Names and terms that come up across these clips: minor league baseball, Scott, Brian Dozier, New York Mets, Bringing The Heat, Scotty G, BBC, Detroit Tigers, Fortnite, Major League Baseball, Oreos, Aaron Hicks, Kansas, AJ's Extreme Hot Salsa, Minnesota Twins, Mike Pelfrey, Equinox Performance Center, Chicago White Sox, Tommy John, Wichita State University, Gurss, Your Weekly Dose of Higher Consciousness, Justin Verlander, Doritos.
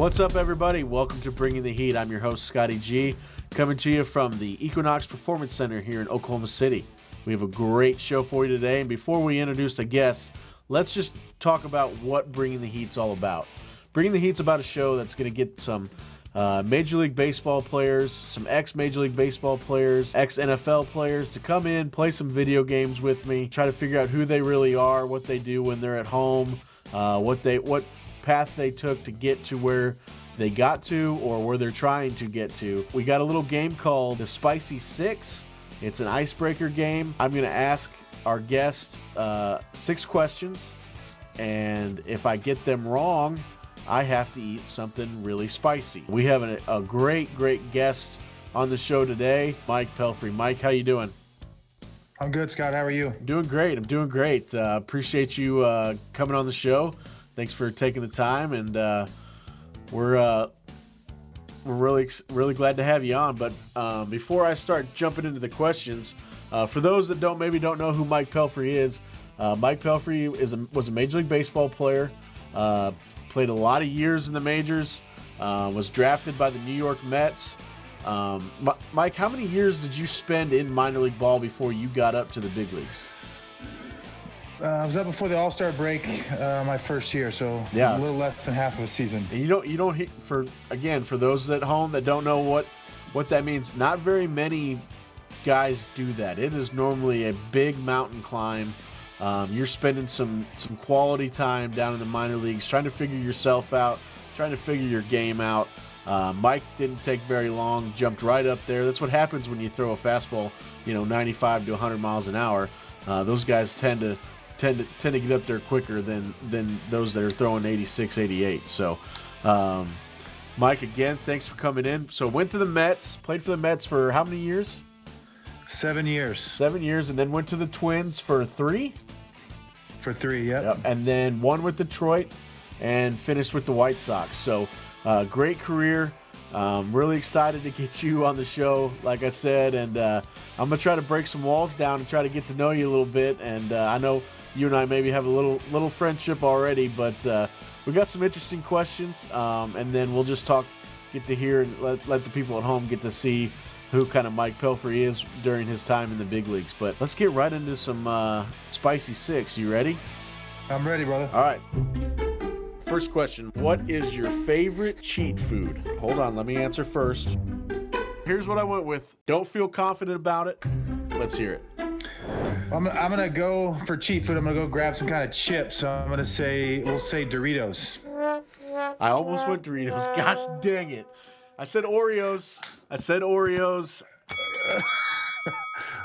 What's up, everybody? Welcome to Bringing the Heat. I'm your host, Scotty G, coming to you from the Equinox Performance Center here in Oklahoma City. We have a great show for you today, and before we introduce a guest, let's just talk about what Bringing the Heat's all about. Bringing the Heat's about a show that's going to get some Major League Baseball players, some ex-Major League Baseball players, ex-NFL players to come in, play some video games with me, try to figure out who they really are, what they do when they're at home, what path they took to get to where they got to or where they're trying to get to. We got a little game called the Spicy Six. It's an icebreaker game. I'm going to ask our guest 6 questions, and if I get them wrong, I have to eat something really spicy. We have a great guest on the show today, Mike Pelfrey. Mike, how you doing? I'm good, Scott. How are you? Doing great. I'm doing great. Appreciate you coming on the show. Thanks for taking the time, and we're really glad to have you on. But before I start jumping into the questions, for those that maybe don't know who Mike Pelfrey is, Mike Pelfrey was a Major League Baseball player, played a lot of years in the majors, was drafted by the New York Mets. Mike, how many years did you spend in minor league ball before you got up to the big leagues? I was up before the All-Star break my first year, so yeah, a little less than half of a season. And you don't for those at home that don't know what that means, not very many guys do that. It is normally a big mountain climb. You're spending some quality time down in the minor leagues, trying to figure yourself out, trying to figure your game out. Mike didn't take very long, jumped right up there. That's what happens when you throw a fastball, 95 to 100 miles an hour. Those guys tend to get up there quicker than those that are throwing 86, 88. So, Mike, again, thanks for coming in. So went to the Mets, played for the Mets for how many years? 7 years. 7 years, and then went to the Twins for 3? For 3, yep. And then won with Detroit and finished with the White Sox. So great career. Really excited to get you on the show, like I said, and I'm going to try to break some walls down and try to get to know you a little bit. And I know you and I maybe have a little friendship already, but we got some interesting questions, and then we'll just get to hear and let the people at home get to see who kind of Mike Pelfrey is during his time in the big leagues. But let's get right into some Spicy Six. You ready? I'm ready, brother. All right. First question, what is your favorite cheat food? Hold on, let me answer first. Here's what I went with. Don't feel confident about it. Let's hear it. I'm going to go for cheat food. I'm going to go grab some kind of chips. I'm going to say, we'll say Doritos. I almost went Doritos. Gosh dang it. I said Oreos.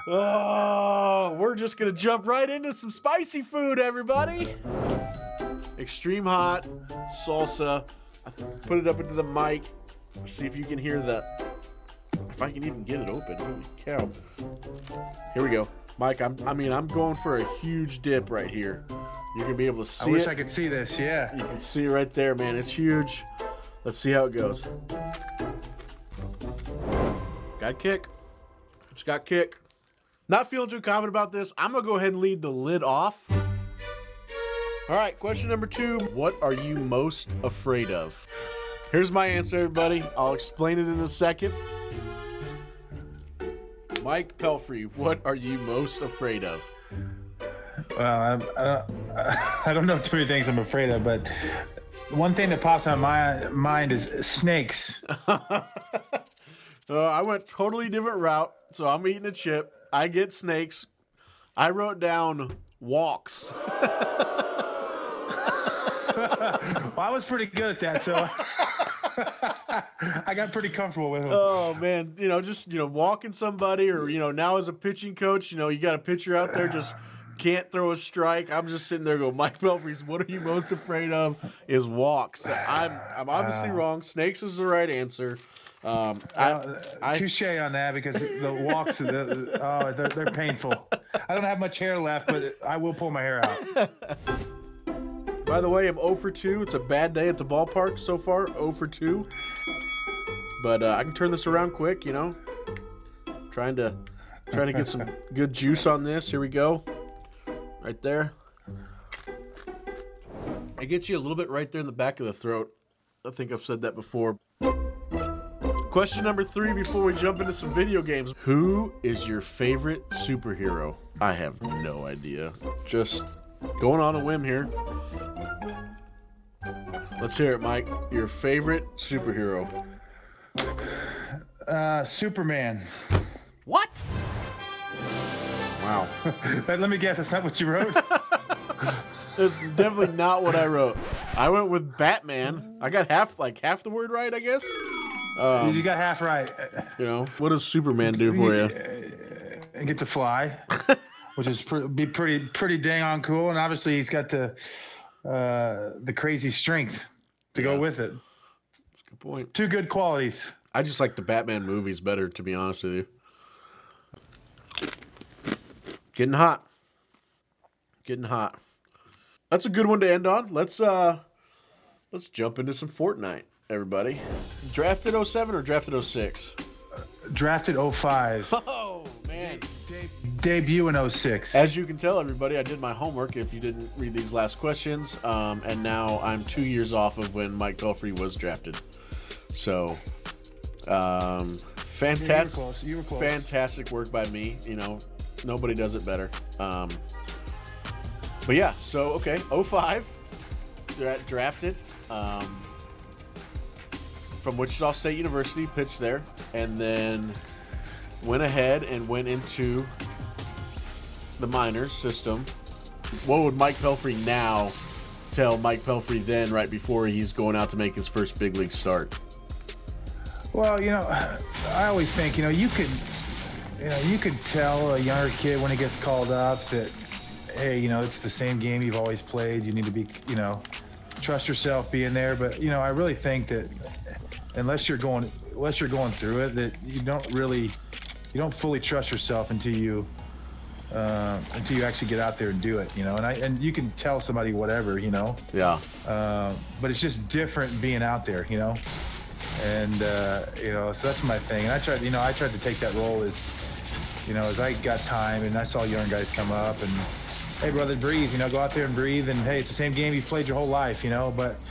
Oh, we're just going to jump right into some spicy food, everybody. Extreme hot salsa. I put it up into the mic. See if you can hear the. If I can even get it open. Holy cow! Here we go, Mike. I'm going for a huge dip right here. You can be able to see it. I wish I could see this. Yeah. You can see right there, man. It's huge. Let's see how it goes. Got a kick. Just got kick. Not feeling too confident about this. I'm gonna go ahead and leave the lid off. All right, question number 2. What are you most afraid of? Here's my answer, everybody. I'll explain it in a second. Mike Pelfrey, what are you most afraid of? I don't know too many things I'm afraid of, but one thing that pops on my mind is snakes. I went totally different route, so I'm eating a chip. I get snakes. I wrote down walks. Well, I was pretty good at that, so I got pretty comfortable with him. Oh man, walking somebody, or now as a pitching coach, you got a pitcher out there just can't throw a strike. I'm just sitting there going, Mike Pelfrey's, what are you most afraid of? Is walks. I'm obviously wrong. Snakes is the right answer. Touche on that, because the walks, they're painful. I don't have much hair left, but I will pull my hair out. By the way, I'm 0 for 2. It's a bad day at the ballpark so far, 0 for 2. But I can turn this around quick, Trying to get some good juice on this. Here we go. Right there. It gets you a little bit right there in the back of the throat. I think I've said that before. Question number 3 before we jump into some video games. Who is your favorite superhero? I have no idea. Just going on a whim here. Let's hear it, Mike. Your favorite superhero. Superman. What? Wow. Let me guess, that's not what you wrote? That's definitely not what I wrote. I went with Batman. I got half the word right, I guess. You got half right. You know, what does Superman do for you? He gets to fly, which is pretty dang on cool. And obviously, he's got the crazy strength to go with it. That's a good point. Two good qualities. I just like the Batman movies better, to be honest with you. Getting hot. Getting hot. That's a good one to end on. Let's jump into some Fortnite, everybody. Drafted 07 or drafted 06? Drafted 05. Oh, man. Debut in 06. As you can tell, everybody, I did my homework if you didn't read these last questions. And now I'm 2 years off of when Mike Pelfrey was drafted. So, fantastic, you were close. Fantastic work by me. You know, nobody does it better. But yeah, so, okay, 05, drafted from Wichita State University, pitched there, and then went ahead and went into the minors system. What would Mike Pelfrey now tell Mike Pelfrey then, right before he's going out to make his first big league start? Well, you know, I always think, you could tell a younger kid when he gets called up that, hey, you know, it's the same game you've always played. You need to be, you know, trust yourself being there. But, you know, I really think that unless you're going through it, that you don't fully trust yourself until you actually get out there and do it, you know. And you can tell somebody whatever, you know. Yeah. But it's just different being out there, you know. And you know, so that's my thing. And I tried to take that role as, you know, as I got time and I saw young guys come up and, hey, brother, breathe, you know, go out there and breathe. And, hey, it's the same game you've played your whole life, you know. But,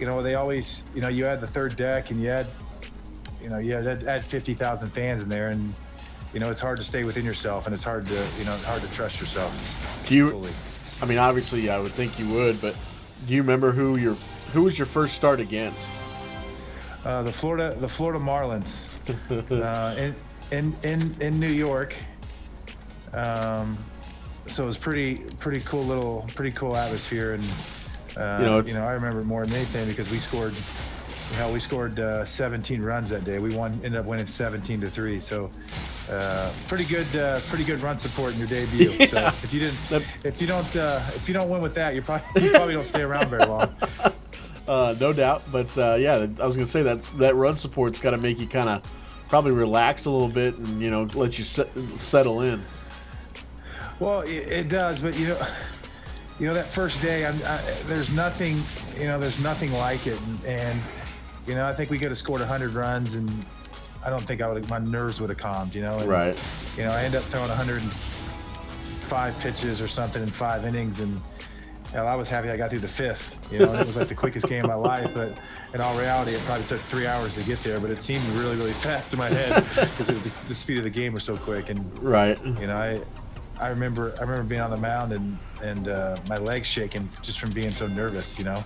you know, they always, you know, you had the third deck and you had 50,000 fans in there. And, you know, it's hard to stay within yourself and it's hard to, you know, hard to trust yourself. Do you, fully. I mean, obviously I would think you would, but do you remember who was your first start against? The Florida Marlins in New York. So it was pretty cool atmosphere, and you know, I remember more than anything because we scored 17 runs that day. We ended up winning 17-3. So pretty good run support in your debut. Yeah. So if you don't win with that, you probably don't stay around very long. No doubt, but yeah, I was gonna say that run support's got to make you kind of probably relax a little bit and, you know, let you settle in. Well, it does, but you know that first day, there's nothing like it, and you know, I think we could have scored 100 runs, and I don't think my nerves would have calmed, you know. And, right. You know, I ended up throwing 105 pitches or something in 5 innings, and hell, I was happy I got through the 5th. You know, and it was like the quickest game of my life, but in all reality, it probably took 3 hours to get there. But it seemed really, really fast in my head because the speed of the game was so quick. And right. You know, I remember being on the mound and my legs shaking just from being so nervous, you know,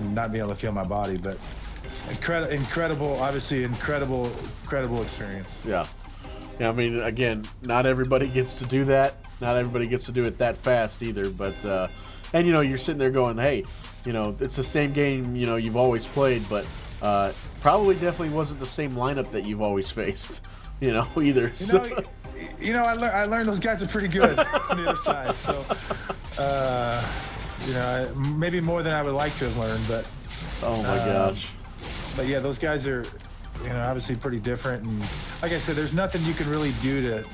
and not being able to feel my body. But incredible experience. Yeah. Yeah, I mean, again, not everybody gets to do that. Not everybody gets to do it that fast either. But and you know, you're sitting there going, hey, you know, it's the same game, you know, you've always played, but probably definitely wasn't the same lineup that you've always faced, you know, either. So. You know, I learned those guys are pretty good on the other side. So, you know, maybe more than I would like to have learned, but. Oh my gosh. But yeah, those guys are, you know, obviously pretty different. And like I said, there's nothing you can really do to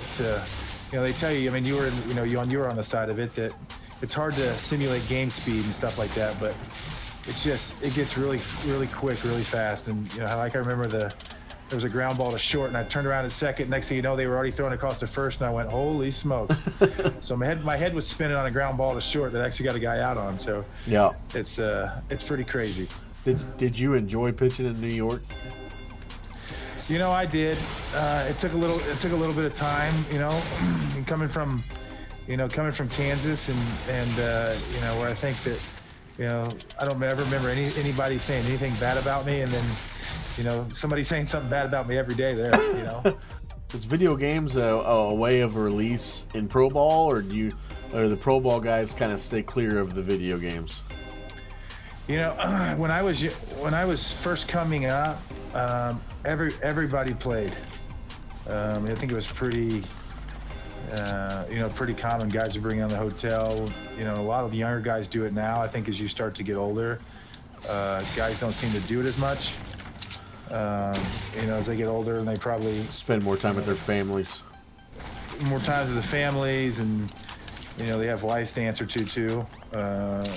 you know, they tell you, I mean, you were on the side of it that it's hard to simulate game speed and stuff like that, but it's just, it gets really, really quick, really fast. And, you know, like I remember there was a ground ball to short, and I turned around at second. Next thing you know, they were already throwing across the first, and I went, holy smokes. So my head was spinning on a ground ball to short that I actually got a guy out on. So yeah, it's pretty crazy. Did you enjoy pitching in New York? You know, I did. It took a little bit of time, you know, coming from Kansas and you know, where I think that, you know, I don't ever remember anybody saying anything bad about me, and then, you know, somebody saying something bad about me every day there, you know. Is video games a way of release in pro ball, or do the pro ball guys kind of stay clear of the video games? You know, when I was first coming up, everybody played. I think it was pretty, you know, pretty common. Guys would bring in the hotel. You know, a lot of the younger guys do it now. I think as you start to get older, guys don't seem to do it as much. You know, as they get older, and they probably spend more time with their families. More time with the families, and you know, they have wives to answer to too,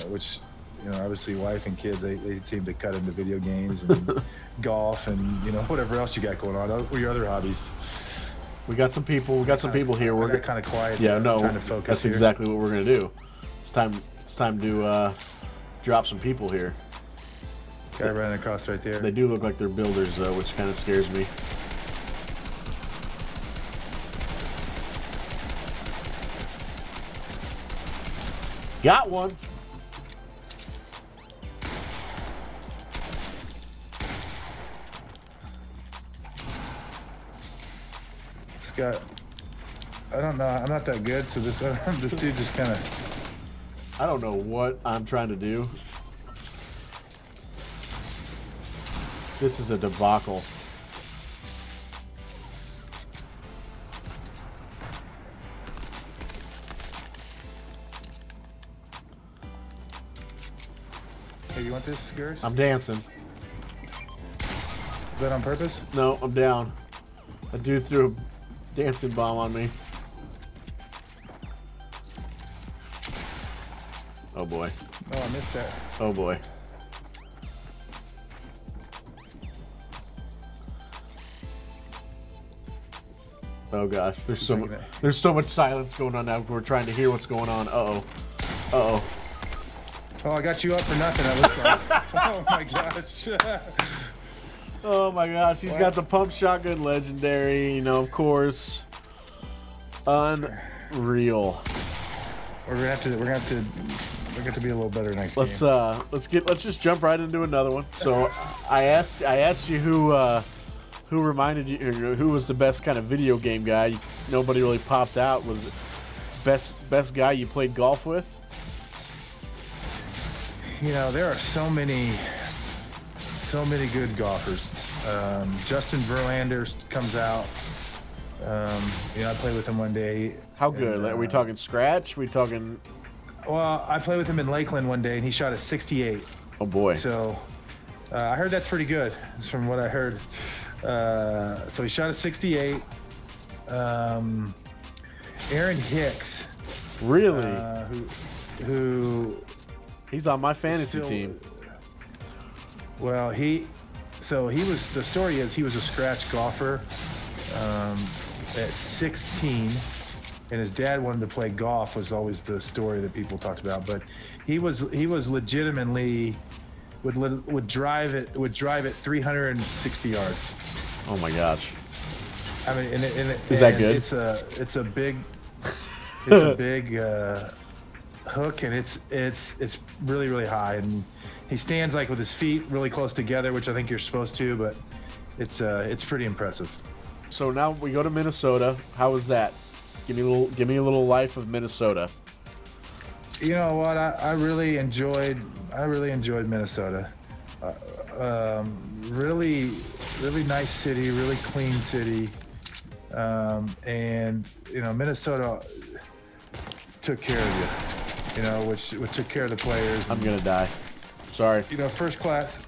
which, you know, obviously wife and kids, they seem to cut into video games and golf and, you know, whatever else you got going on. What are your other hobbies? We got some people here. We're kind of quiet. Yeah, no, trying to focus that's here. Exactly what we're gonna do. It's time to drop some people here. Guy running across right there. They do look like they're builders, though, which kind of scares me. Got one. This guy, I don't know. I'm not that good, so this dude just kind of. I don't know what I'm trying to do. This is a debacle. Hey, you want this, Gers? I'm dancing. Is that on purpose? No, I'm down. A dude threw a dancing bomb on me. Oh boy. Oh, I missed that. Oh boy. Oh gosh, there's so much silence going on now. We're trying to hear what's going on. Uh-oh. Uh-oh. Oh, I got you up for nothing. I was like, oh my gosh. Oh my gosh, he's got the pump shotgun legendary, you know, of course. Unreal. We're gonna have to be a little better next game. Let's just jump right into another one. So I asked you who reminded you? Who was the best kind of video game guy? Nobody really popped out. Was it best guy you played golf with? You know, there are so many good golfers. Justin Verlander comes out. You know, I played with him one day. How good? Are we talking scratch? Are we talking? Well, I played with him in Lakeland one day, and he shot a 68. Oh boy! So I heard that's pretty good. From what I heard. So he shot a 68. Aaron Hicks, really, who he's on my fantasy team. Well, he was. The story is he was a scratch golfer at 16, and his dad wanted to play golf. Was always the story that people talked about. But he was legitimately. Would drive it 360 yards. Oh my gosh! I mean, is that good? It's a big hook, and it's really, really high, and he stands like with his feet really close together, which I think you're supposed to, but it's pretty impressive. So now we go to Minnesota. How was that? Give me a little life of Minnesota. You know what? I really enjoyed Minnesota. Really nice city, really clean city, and you know, Minnesota took care of you. You know, which took care of the players. I'm gonna die. Sorry. You know, first class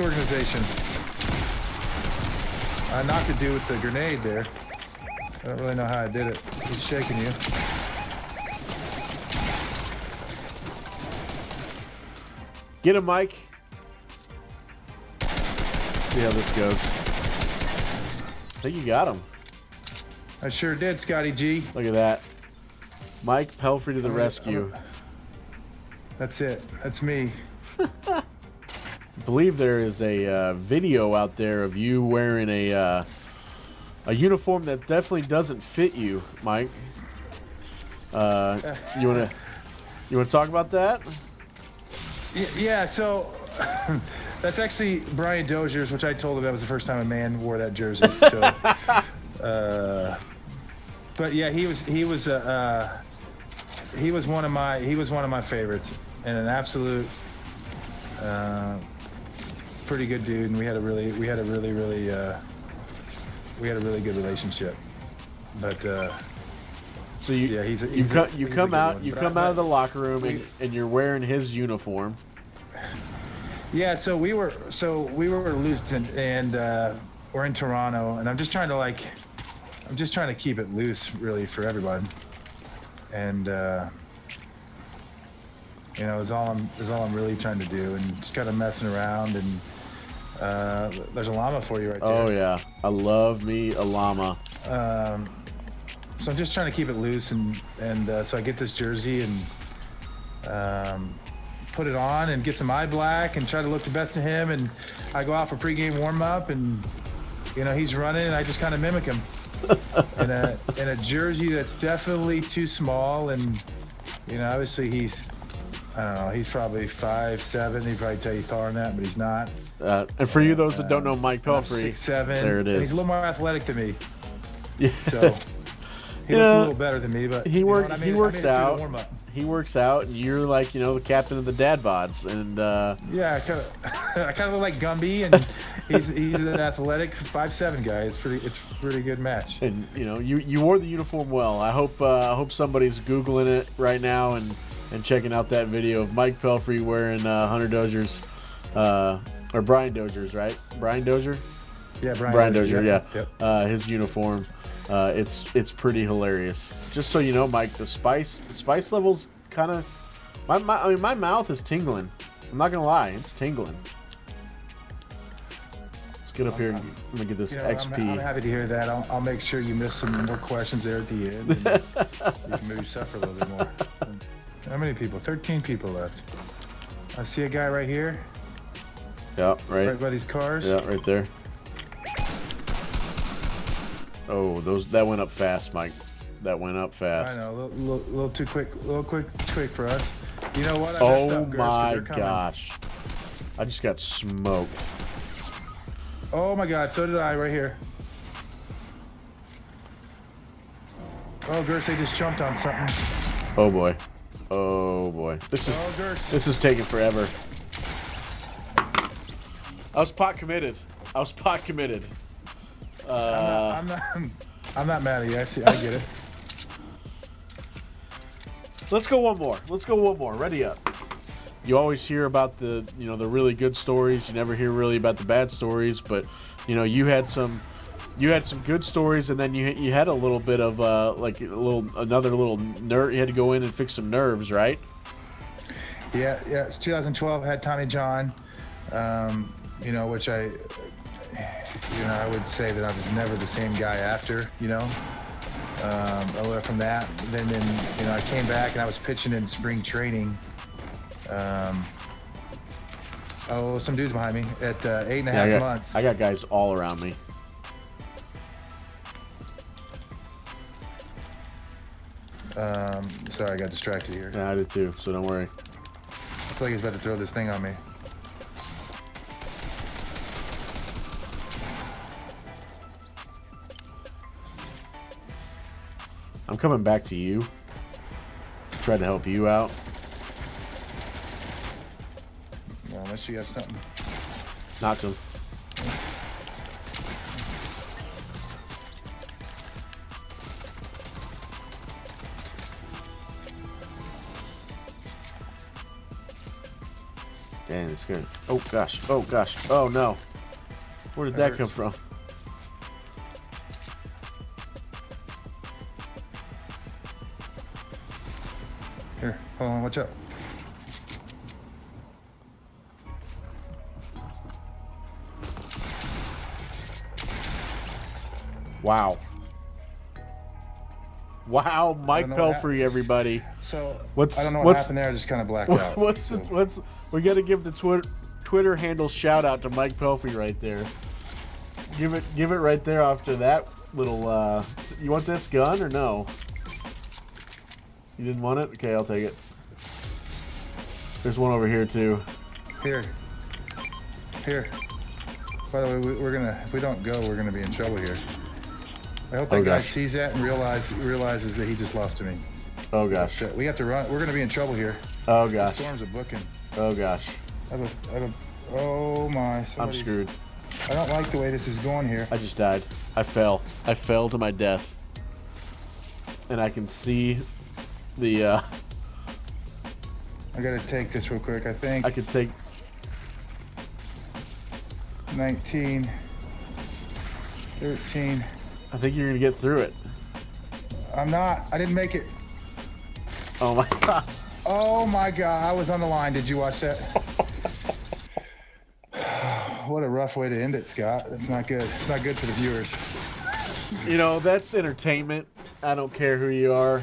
organization. I knocked a dude with the grenade there. I don't really know how I did it. He's shaking you. Get him, Mike. See how this goes. I think you got him. I sure did, Scotty G. Look at that. Mike Pelfrey to the rescue. That's it. That's me. I believe there is a video out there of you wearing a uniform that definitely doesn't fit you, Mike. You wanna talk about that? Yeah. So that's actually Brian Dozier's, which I told him that was the first time a man wore that jersey. So, but yeah, he was one of my favorites, and an absolute pretty good dude. And we had a really good relationship. But so you, yeah, you come out of the locker room and you're wearing his uniform. Yeah, so we were losing, and we're in Toronto, and I'm just trying to keep it loose, really, for everyone. And you know, is all I'm really trying to do, and just kind of messing around. And there's a llama for you right there. Oh yeah, I love me a llama. So I'm just trying to keep it loose, and so I get this jersey and put it on and get some eye black and try to look the best of him. And I go out for pregame warm up, and you know, he's running, and I just kind of mimic him. in a jersey that's definitely too small, and you know, obviously he's probably 5'7". He'd probably tell you he's taller than that, but he's not. And for you, those that don't know Mike Pelfrey, 6'7", there it is. He's a little more athletic than me. Yeah. So he looks a little better than me, but he works out, and you're like, you know, the captain of the dad bods, and yeah, I kind of look like Gumby, and he's an athletic 5'7" guy. It's a pretty good match. And you know, you wore the uniform well. I hope somebody's googling it right now and checking out that video of Mike Pelfrey wearing Hunter Dozier's or Brian Dozier's, right? Brian Dozier. Yeah, Brian Dozier. Yeah. Yep. His uniform. It's pretty hilarious. Just so you know, Mike, the spice level's kind of my mouth is tingling. I'm not gonna lie, it's tingling. Let's get up here. I'm gonna get this, you know, XP. I'm happy to hear that. I'll make sure you miss some more questions there at the end. You can maybe suffer a little bit more. How many people? 13 people left. I see a guy right here. Yeah, right by these cars. Yeah, right there. Oh, that went up fast, Mike. That went up fast. I know, a little too quick, a little quick for us. You know what? Oh my gosh! I just got smoked. Oh my God! So did I, right here. Oh, Gersh, they just jumped on something. Oh boy! Oh boy! This is taking forever. I was pot committed. I'm not mad at you. I get it. Let's go one more. Ready up. You always hear about the really good stories. You never hear really about the bad stories. But you know, you had some good stories, and then you had a little bit of another little nerve. You had to go in and fix some nerves, right? Yeah. It's 2012. I had Tommy John. You know, which I. You know, I would say that I was never the same guy after, you know, I left from that. Then, you know, I came back and I was pitching in spring training. Oh, some dude's behind me at 8.5 months. I got guys all around me. Sorry, I got distracted here. Yeah, I did too, so don't worry. It's like he's about to throw this thing on me. I'm coming back to you. Try to help you out. No, unless you have something. Knocked him. Dang, it's good. Oh gosh. Oh gosh. Oh no. Where did that come from? Hold on, watch out. Wow. Wow, Mike Pelfrey, everybody. So what's, I don't know what happened there. I just kind of blacked out. We got to give the Twitter handle shout out to Mike Pelfrey right there. Give it right there after that little. You want this gun or no? You didn't want it? Okay, I'll take it. There's one over here too. Here. By the way, if we don't go, we're gonna be in trouble here. I hope that guy sees that and realizes that he just lost to me. Oh gosh. So we have to run. We're going to be in trouble here. Oh gosh. The storms are booking. Oh gosh. Oh my. Somebody's... I'm screwed. I don't like the way this is going here. I just died. I fell. I fell to my death. And I can see the. I got to take this real quick. I think. I could take. 19. 13. I think you're gonna get through it. I'm not. I didn't make it. Oh my god. Oh my god. I was on the line. Did you watch that? What a rough way to end it, Scott. That's not good. It's not good for the viewers. You know, that's entertainment. I don't care who you are.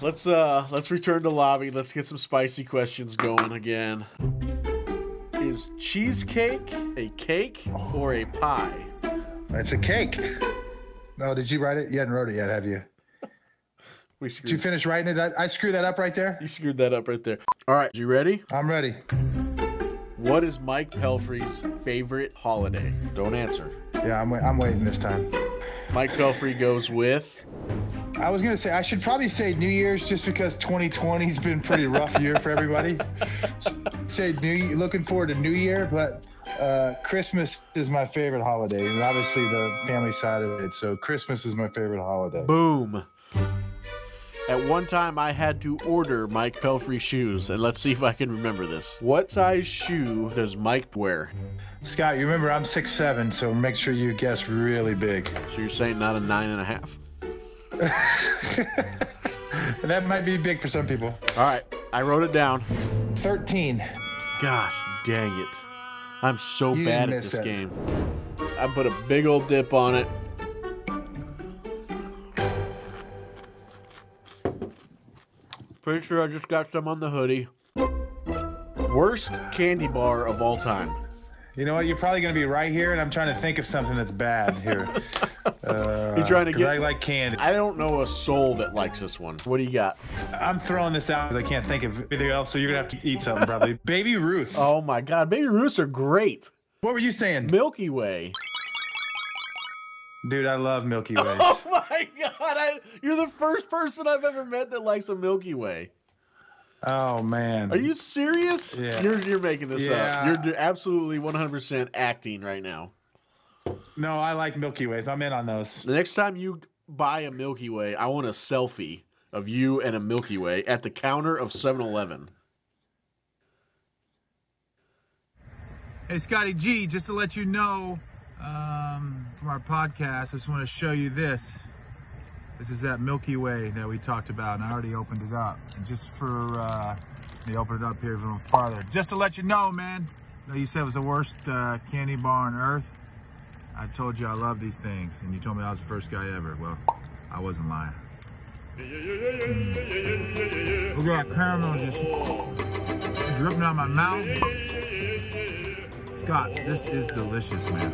Let's return to lobby. Let's get some spicy questions going again. Is cheesecake a cake or a pie? It's a cake. No, did you write it? You hadn't wrote it yet, have you? Did you finish writing it? I screwed that up right there. You screwed that up right there. All right, you ready? I'm ready. What is Mike Pelfrey's favorite holiday? Don't answer. Yeah, I'm waiting this time. Mike Pelfrey goes with... I was going to say, I should probably say New Year's just because 2020 has been a pretty rough year for everybody. Say looking forward to New Year, but... Christmas is my favorite holiday, and obviously the family side of it, so Christmas is my favorite holiday. Boom. At one time, I had to order Mike Pelfrey shoes, and let's see if I can remember this. What size shoe does Mike wear? Scott, you remember I'm 6'7", so make sure you guess really big. So you're saying not a 9.5? That might be big for some people. All right, I wrote it down. 13. Gosh dang it. I'm so bad at this game. I put a big old dip on it. Pretty sure I just got some on the hoodie. Worst candy bar of all time. You know what? You're probably going to be right here, and I'm trying to think of something that's bad here. You're trying to get... I like candy. I don't know a soul that likes this one. What do you got? I'm throwing this out because I can't think of anything else, so you're going to have to eat something probably. Baby Ruth. Oh, my God. Baby Ruths are great. What were you saying? Milky Way. Dude, I love Milky Ways. Oh, my God. You're the first person I've ever met that likes a Milky Way. Oh, man. Are you serious? Yeah. You're making this up. You're absolutely 100% acting right now. No, I like Milky Ways. I'm in on those. The next time you buy a Milky Way, I want a selfie of you and a Milky Way at the counter of 7-Eleven. Hey, Scotty G, just to let you know from our podcast, I just want to show you this. This is that Milky Way that we talked about, and I already opened it up. And just for me, open it up here a little farther. Just to let you know, man, you said it was the worst candy bar on earth. I told you I love these things, and you told me I was the first guy ever. Well, I wasn't lying. Look at that caramel just dripping out my mouth. Scott, this is delicious, man.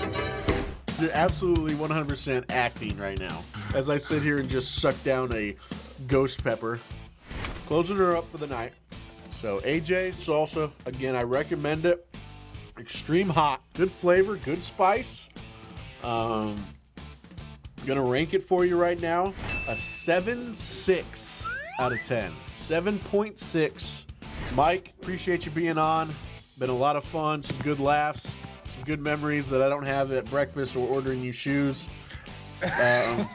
You're absolutely 100% acting right now. As I sit here and just suck down a ghost pepper. Closing her up for the night. So AJ's Salsa, again, I recommend it. Extreme hot. Good flavor, good spice. I'm gonna rank it for you right now. A 7.6 out of 10. 7.6. Mike, appreciate you being on. Been a lot of fun, some good laughs. Good memories that I don't have at breakfast or ordering you shoes. I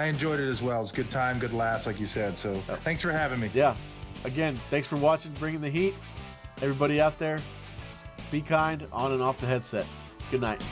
enjoyed it as well. It's good time, good laughs, like you said. So thanks for having me. Yeah. Again, thanks for watching Bringing the Heat. Everybody out there, be kind on and off the headset. Good night.